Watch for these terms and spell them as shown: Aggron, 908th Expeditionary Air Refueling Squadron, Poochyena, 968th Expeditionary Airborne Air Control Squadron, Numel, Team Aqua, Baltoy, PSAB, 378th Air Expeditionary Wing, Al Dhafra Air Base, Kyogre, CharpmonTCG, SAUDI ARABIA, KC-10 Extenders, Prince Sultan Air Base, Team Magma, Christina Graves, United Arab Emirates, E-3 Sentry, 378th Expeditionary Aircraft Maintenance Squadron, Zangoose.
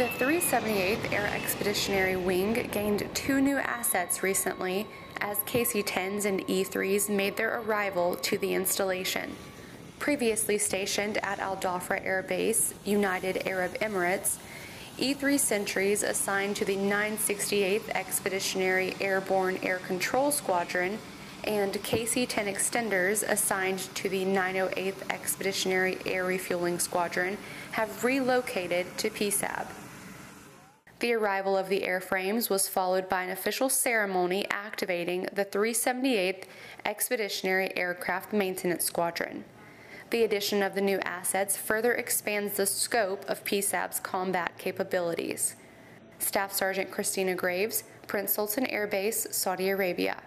The 378th Air Expeditionary Wing gained two new assets recently as KC-10s and E-3s made their arrival to the installation. Previously stationed at Al Dhafra Air Base, United Arab Emirates, E-3 Sentries assigned to the 968th Expeditionary Airborne Air Control Squadron and KC-10 Extenders assigned to the 908th Expeditionary Air Refueling Squadron have relocated to PSAB. The arrival of the airframes was followed by an official ceremony activating the 378th Expeditionary Aircraft Maintenance Squadron. The addition of the new assets further expands the scope of PSAB's combat capabilities. Staff Sergeant Christina Graves, Prince Sultan Air Base, Saudi Arabia.